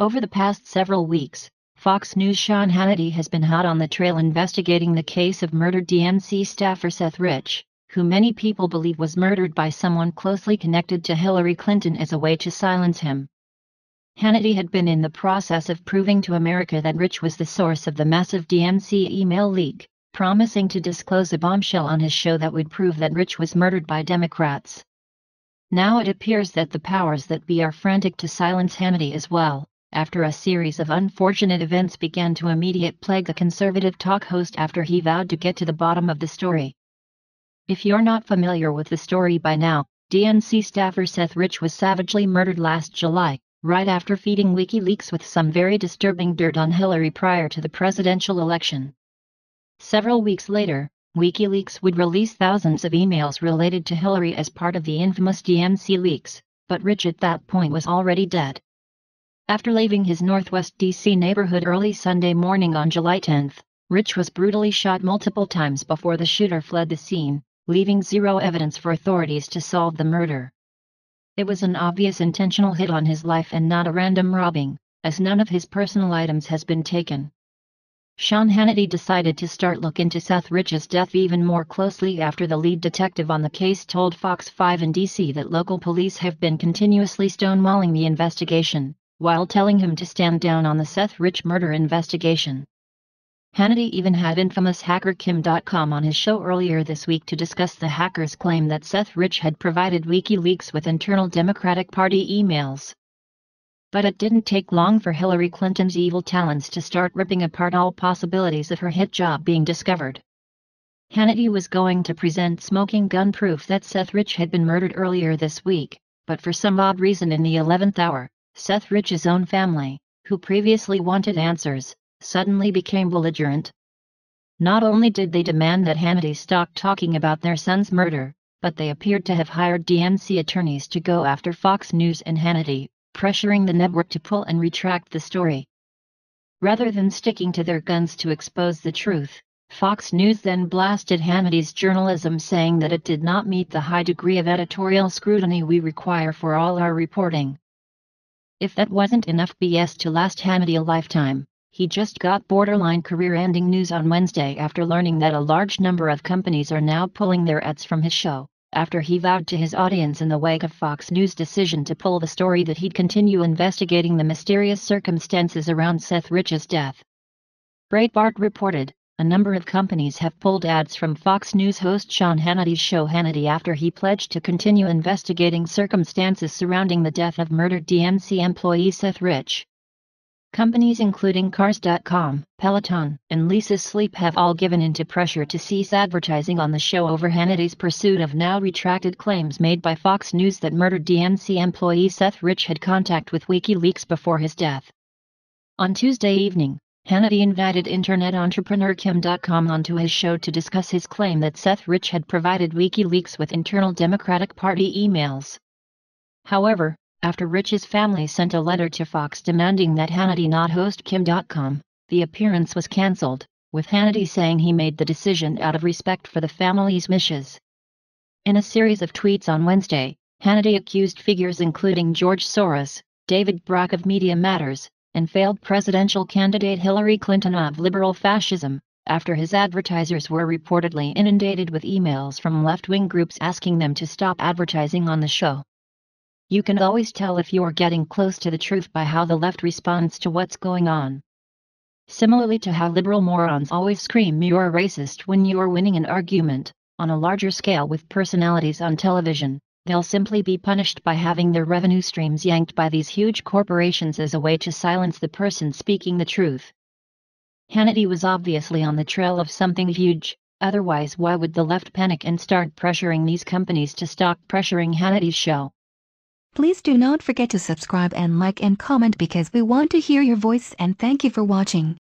Over the past several weeks, Fox News' Sean Hannity has been hot on the trail investigating the case of murdered DNC staffer Seth Rich, who many people believe was murdered by someone closely connected to Hillary Clinton as a way to silence him. Hannity had been in the process of proving to America that Rich was the source of the massive DNC email leak, promising to disclose a bombshell on his show that would prove that Rich was murdered by Democrats. Now it appears that the powers that be are frantic to silence Hannity as well, after a series of unfortunate events began to immediately plague the conservative talk host after he vowed to get to the bottom of the story. If you're not familiar with the story by now, DNC staffer Seth Rich was savagely murdered last July, right after feeding WikiLeaks with some very disturbing dirt on Hillary prior to the presidential election. Several weeks later, WikiLeaks would release thousands of emails related to Hillary as part of the infamous DNC leaks, but Rich at that point was already dead. After leaving his Northwest D.C. neighborhood early Sunday morning on July 10, Rich was brutally shot multiple times before the shooter fled the scene, leaving zero evidence for authorities to solve the murder. It was an obvious intentional hit on his life and not a random robbing, as none of his personal items has been taken. Sean Hannity decided to start looking into Seth Rich's death even more closely after the lead detective on the case told Fox 5 in D.C. that local police have been continuously stonewalling the investigation, while telling him to stand down on the Seth Rich murder investigation. Hannity even had infamous hacker Kim Dotcom on his show earlier this week to discuss the hacker's claim that Seth Rich had provided WikiLeaks with internal Democratic Party emails. But it didn't take long for Hillary Clinton's evil talents to start ripping apart all possibilities of her hit job being discovered. Hannity was going to present smoking gun proof that Seth Rich had been murdered earlier this week, but for some odd reason in the 11th hour, Seth Rich's own family, who previously wanted answers, suddenly became belligerent. Not only did they demand that Hannity stop talking about their son's murder, but they appeared to have hired DNC attorneys to go after Fox News and Hannity, pressuring the network to pull and retract the story. Rather than sticking to their guns to expose the truth, Fox News then blasted Hannity's journalism, saying that it did not meet the high degree of editorial scrutiny we require for all our reporting. If that wasn't enough BS to last Hannity a lifetime, he just got borderline career-ending news on Wednesday after learning that a large number of companies are now pulling their ads from his show, after he vowed to his audience in the wake of Fox News' decision to pull the story that he'd continue investigating the mysterious circumstances around Seth Rich's death. Breitbart reported, a number of companies have pulled ads from Fox News host Sean Hannity's show Hannity after he pledged to continue investigating circumstances surrounding the death of murdered DNC employee Seth Rich. Companies including Cars.com, Peloton, and Lisa's Sleep have all given in to pressure to cease advertising on the show over Hannity's pursuit of now-retracted claims made by Fox News that murdered DNC employee Seth Rich had contact with WikiLeaks before his death. On Tuesday evening, Hannity invited internet entrepreneur Kim Dotcom onto his show to discuss his claim that Seth Rich had provided WikiLeaks with internal Democratic Party emails. However, after Rich's family sent a letter to Fox demanding that Hannity not host Kim.com, the appearance was cancelled, with Hannity saying he made the decision out of respect for the family's wishes. In a series of tweets on Wednesday, Hannity accused figures including George Soros, David Brock of Media Matters, and failed presidential candidate Hillary Clinton of liberal fascism, after his advertisers were reportedly inundated with emails from left-wing groups asking them to stop advertising on the show. You can always tell if you're getting close to the truth by how the left responds to what's going on. Similarly to how liberal morons always scream you're a racist when you're winning an argument, on a larger scale with personalities on television, they'll simply be punished by having their revenue streams yanked by these huge corporations as a way to silence the person speaking the truth. Hannity was obviously on the trail of something huge. Otherwise, why would the left panic and start pressuring these companies to stop pressuring Hannity's show? Please do not forget to subscribe and like and comment because we want to hear your voice, and thank you for watching.